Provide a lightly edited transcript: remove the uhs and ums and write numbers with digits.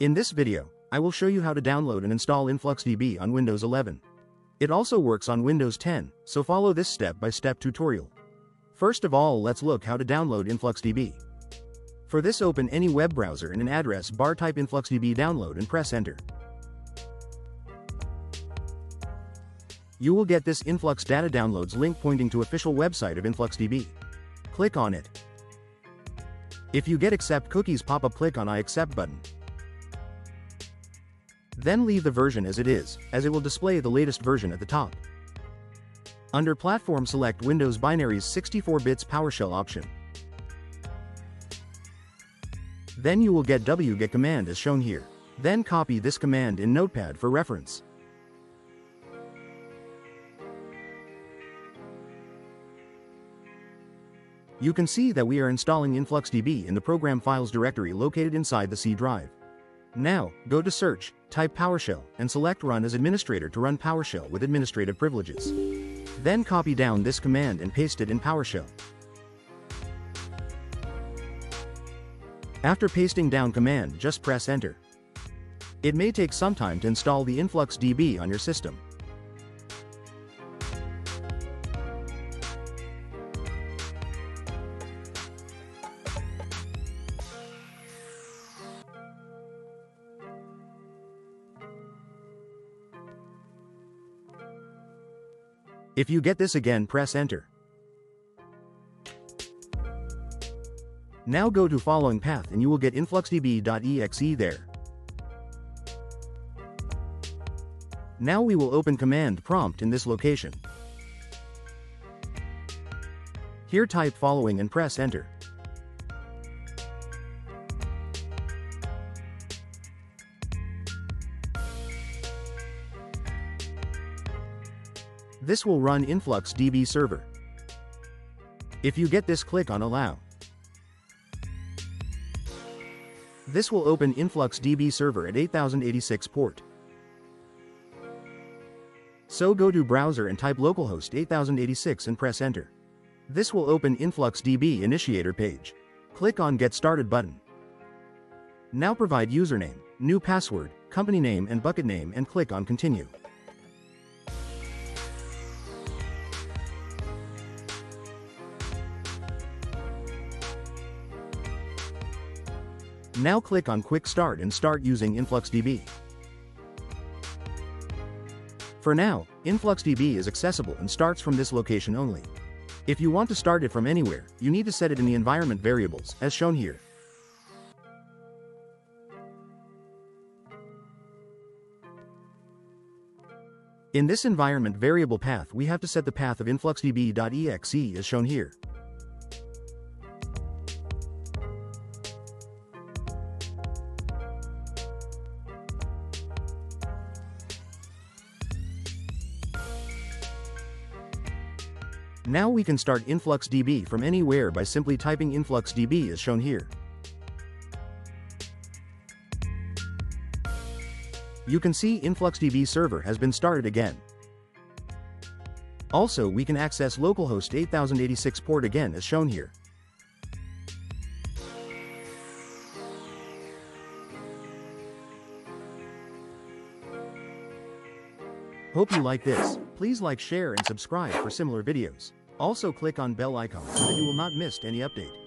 In this video, I will show you how to download and install InfluxDB on Windows 11. It also works on Windows 10, so follow this step-by-step tutorial. First of all, let's look how to download InfluxDB. For this, open any web browser in an address bar, type InfluxDB download and press enter. You will get this Influx Data Downloads link pointing to official website of InfluxDB. Click on it. If you get Accept Cookies pop-up, click on I accept button. Then leave the version as it is, as it will display the latest version at the top. Under Platform, select Windows Binaries 64-bits PowerShell option. Then you will get wget command as shown here. Then copy this command in Notepad for reference. You can see that we are installing InfluxDB in the program files directory located inside the C drive. Now, go to search, type PowerShell, and select Run as administrator to run PowerShell with administrative privileges. Then copy down this command and paste it in PowerShell. After pasting down command, just press enter. It may take some time to install the InfluxDB on your system. If you get this again, press enter. Now go to following path and you will get influxdb.exe there. Now we will open command prompt in this location. Here type following and press enter. This will run InfluxDB server. If you get this, click on Allow. This will open InfluxDB server at 8086 port. So go to browser and type localhost 8086 and press enter. This will open InfluxDB initiator page. Click on Get Started button. Now provide username, new password, company name and bucket name and click on Continue. Now click on Quick Start and start using InfluxDB. For now, InfluxDB is accessible and starts from this location only. If you want to start it from anywhere, you need to set it in the environment variables, as shown here. In this environment variable path, we have to set the path of influxdb.exe as shown here. Now we can start InfluxDB from anywhere by simply typing InfluxDB as shown here. You can see InfluxDB server has been started again. Also, we can access localhost 8086 port again as shown here. Hope you like this. Please like, share and subscribe for similar videos. Also click on bell icon so that you will not miss any update.